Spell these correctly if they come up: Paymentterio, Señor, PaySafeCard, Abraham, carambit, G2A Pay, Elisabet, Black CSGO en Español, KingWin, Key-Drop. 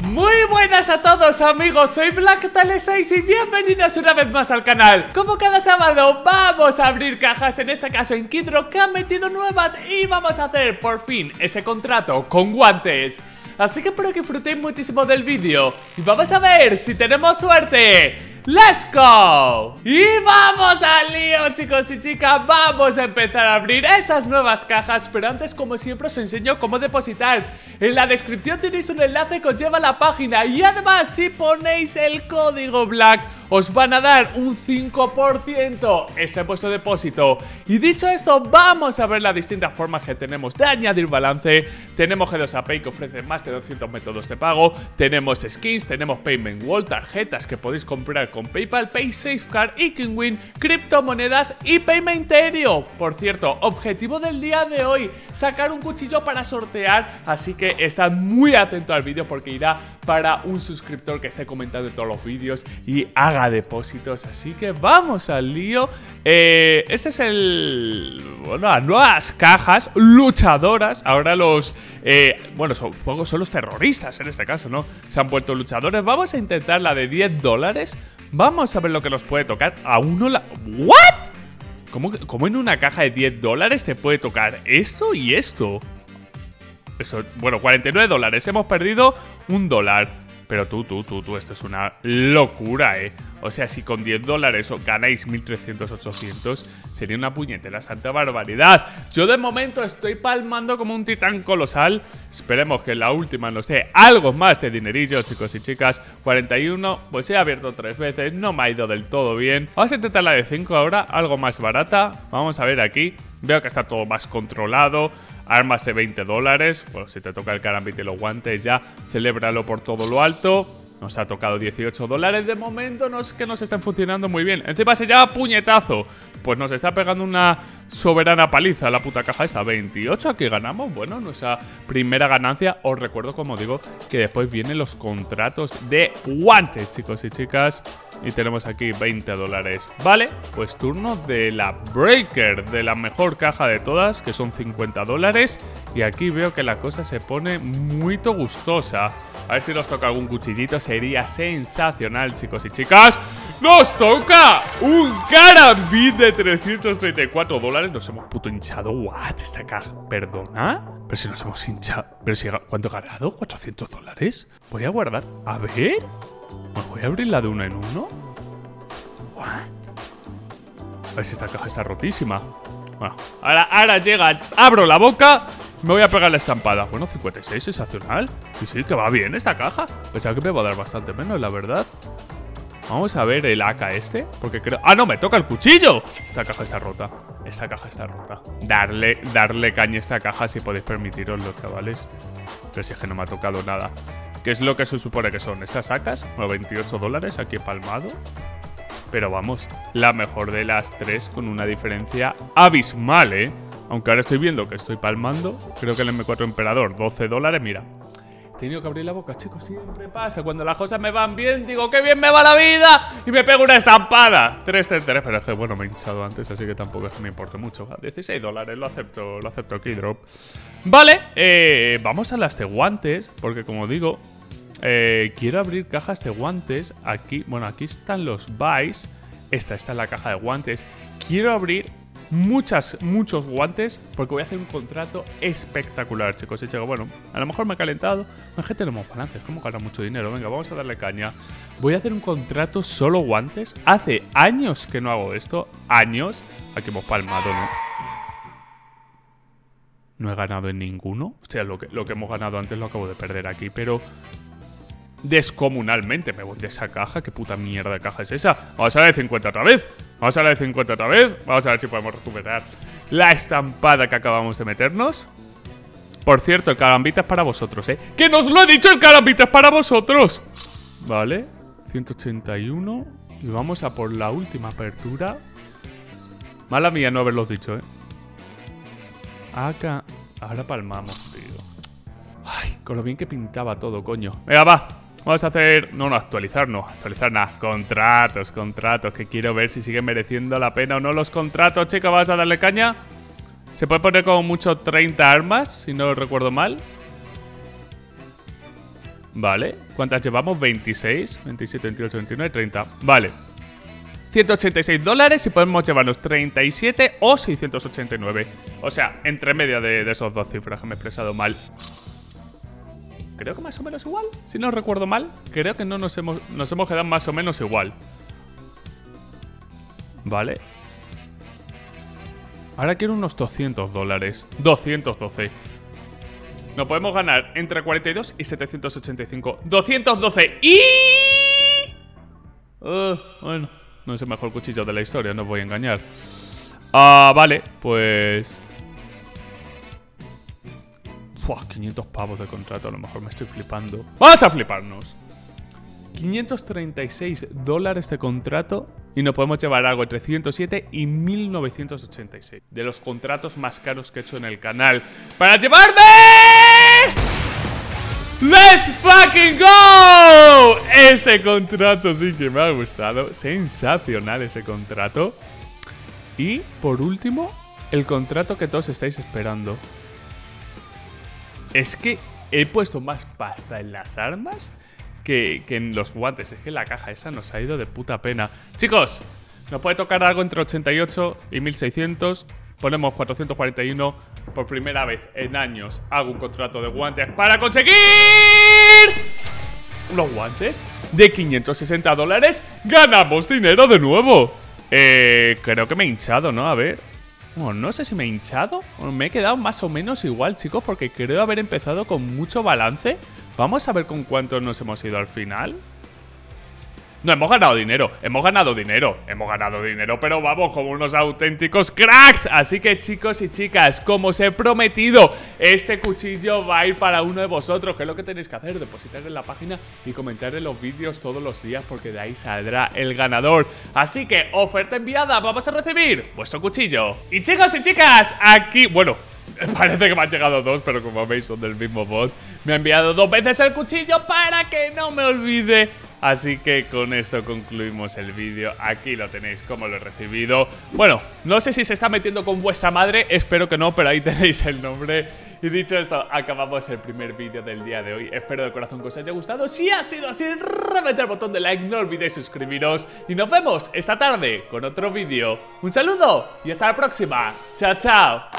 Muy buenas a todos, amigos, soy Black, ¿qué tal estáis? Y bienvenidos una vez más al canal. Como cada sábado vamos a abrir cajas, en este caso en Key-Drop, que han metido nuevas, y vamos a hacer por fin ese contrato con guantes. Así que espero que disfrutéis muchísimo del vídeo y vamos a ver si tenemos suerte. ¡Let's go! Y vamos al lío, chicos y chicas. Vamos a empezar a abrir esas nuevas cajas. Pero antes, como siempre, os enseño cómo depositar. En la descripción tenéis un enlace que os lleva a la página. Y además, si ponéis el código BLACK, os van a dar un 5% ese vuestro depósito. Y dicho esto, vamos a ver las distintas formas que tenemos de añadir balance. Tenemos G2A Pay, que ofrece más de 200 métodos de pago. Tenemos skins, tenemos Payment Wall, tarjetas que podéis comprar con PayPal, PaySafeCard y KingWin, criptomonedas y Paymentterio. Por cierto, objetivo del día de hoy, sacar un cuchillo para sortear, así que estad muy atentos al vídeo porque irá para un suscriptor que esté comentando en todos los vídeos y haga depósitos. Así que vamos al lío. Este es el... bueno, las nuevas cajas luchadoras. Ahora los... bueno, supongo son los terroristas en este caso, ¿no? Se han vuelto luchadores. Vamos a intentar la de 10 dólares. Vamos a ver lo que nos puede tocar. A uno la... ¿What? ¿Cómo en una caja de 10 dólares te puede tocar esto y esto? Eso, bueno, 49 dólares. Hemos perdido un dólar. Pero tú, esto es una locura, ¿eh? O sea, si con 10 dólares ganáis 1.300, 800, sería una puñetera santa barbaridad. Yo de momento estoy palmando como un titán colosal. Esperemos que en la última, no sé, algo más de dinerillo, chicos y chicas. 41, pues he abierto 3 veces, no me ha ido del todo bien. Vamos a intentar la de 5 ahora, algo más barata. Vamos a ver aquí, veo que está todo más controlado. Armas de 20 dólares, bueno, si te toca el carambite y los guantes ya, celébralo por todo lo alto. Nos ha tocado 18 dólares. De momento no es que nos estén funcionando muy bien. Encima se llama puñetazo. Pues nos está pegando una soberana paliza la puta caja esa. 28 aquí ganamos. Bueno, nuestra primera ganancia. Os recuerdo, como digo, que después vienen los contratos de guantes, chicos y chicas. Y tenemos aquí 20 dólares. Vale, pues turno de la Breaker, de la mejor caja de todas, que son 50 dólares. Y aquí veo que la cosa se pone muy gustosa. A ver si nos toca algún cuchillito. Sería sensacional, chicos y chicas. ¡Nos toca un carambit de 334 dólares! Nos hemos puto hinchado. ¿What? Esta caja. ¿Perdona? Pero si nos hemos hinchado. ¿Pero si cuánto he ganado? ¿400 dólares? Voy a guardar. A ver... bueno, voy a abrir la de uno en uno. ¿What? A ver si esta caja está rotísima. Bueno, ahora llega. Abro la boca. Me voy a pegar la estampada. Bueno, 56, sensacional. Sí, que va bien esta caja. Pensaba que me va a dar bastante menos, la verdad. Vamos a ver el AK este, porque creo... ¡ah, no! ¡Me toca el cuchillo! Esta caja está rota. Esta caja está rota. Darle caña a esta caja si podéis permitiroslo, chavales. Pero si es que no me ha tocado nada. ¿Qué es lo que se supone que son? Estas sacas, bueno, 28 dólares aquí palmado. Pero vamos, la mejor de las tres con una diferencia abismal, ¿eh? Aunque ahora estoy viendo que estoy palmando. Creo que el M4 Emperador, 12 dólares, mira. He tenido que abrir la boca, chicos, siempre pasa. Cuando las cosas me van bien, digo, ¡qué bien me va la vida! Y me pego una estampada. 333, pero es que, bueno, me he hinchado antes, así que tampoco es que me importe mucho. 16 dólares, lo acepto Key-Drop. Vale, vamos a las de guantes, porque como digo, quiero abrir cajas de guantes. Aquí, bueno, aquí están los buys. Esta es la caja de guantes. Quiero abrir muchos guantes porque voy a hacer un contrato espectacular, chicos. Y chico, bueno, a lo mejor me he calentado. La gente no me balance, como gana mucho dinero. Venga, vamos a darle caña. Voy a hacer un contrato solo guantes. Hace años que no hago esto. Años. Aquí hemos palmado, ¿no? No he ganado en ninguno. O sea, lo que hemos ganado antes lo acabo de perder aquí, pero... descomunalmente me voy de esa caja. ¿Qué puta mierda de caja es esa? Vamos a la de 50 otra vez. Vamos a la de 50 otra vez. Vamos a ver si podemos recuperar la estampada que acabamos de meternos. Por cierto, el carambita es para vosotros, ¿eh? ¡Que nos lo he dicho! ¡El carambita es para vosotros! Vale, 181. Y vamos a por la última apertura. Mala mía no haberlo dicho, ¿eh? Acá. Ahora palmamos, tío. Ay, con lo bien que pintaba todo, coño. Venga, va. Vamos a hacer... no, actualizar nada. Contratos, que quiero ver si siguen mereciendo la pena o no los contratos, chicos. Vamos a darle caña. Se puede poner como mucho 30 armas, si no recuerdo mal. Vale. ¿Cuántas llevamos? 26, 27, 28, 29, 30. Vale. 186 dólares y podemos llevarnos 37 o 689. O sea, entre media de esos dos cifras, que me he expresado mal. Creo que más o menos igual. Si no recuerdo mal, creo que no nos hemos quedado más o menos igual. Vale. Ahora quiero unos 200 dólares. 212. Nos podemos ganar entre 42 y 785. 212. Y... bueno, no es el mejor cuchillo de la historia, no os voy a engañar. Vale, pues... Fua, 500 pavos de contrato, a lo mejor me estoy flipando. ¡Vamos a fliparnos! 536 dólares de contrato y nos podemos llevar algo entre 107 y 1986. De los contratos más caros que he hecho en el canal. ¡Para llevarme! ¡Let's fucking go! Ese contrato sí que me ha gustado. Sensacional ese contrato. Y, por último, el contrato que todos estáis esperando. Es que he puesto más pasta en las armas que en los guantes. Es que la caja esa nos ha ido de puta pena. Chicos, nos puede tocar algo entre 88 y 1600. Ponemos 441 por primera vez en años. Hago un contrato de guantes para conseguir los guantes de 560 dólares. ¡Ganamos dinero de nuevo! Creo que me he hinchado, ¿no? A ver. Bueno, no sé si me he hinchado o me he quedado más o menos igual, chicos, porque creo haber empezado con mucho balance. Vamos a ver con cuánto nos hemos ido al final. No, hemos ganado dinero, pero vamos como unos auténticos cracks. Así que, chicos y chicas, como os he prometido, este cuchillo va a ir para uno de vosotros. ¿Qué es lo que tenéis que hacer? Depositar en la página y comentar en los vídeos todos los días, porque de ahí saldrá el ganador. Así que, oferta enviada, vamos a recibir vuestro cuchillo. Y chicos y chicas, aquí, bueno, parece que me han llegado dos, pero como veis son del mismo bot. Me ha enviado dos veces el cuchillo para que no me olvide. Así que con esto concluimos el vídeo. Aquí lo tenéis como lo he recibido. Bueno, no sé si se está metiendo con vuestra madre. Espero que no, pero ahí tenéis el nombre. Y dicho esto, acabamos el primer vídeo del día de hoy. Espero de corazón que os haya gustado. Si ha sido así, reventar el botón de like. No olvidéis suscribiros. Y nos vemos esta tarde con otro vídeo. Un saludo y hasta la próxima. Chao, chao.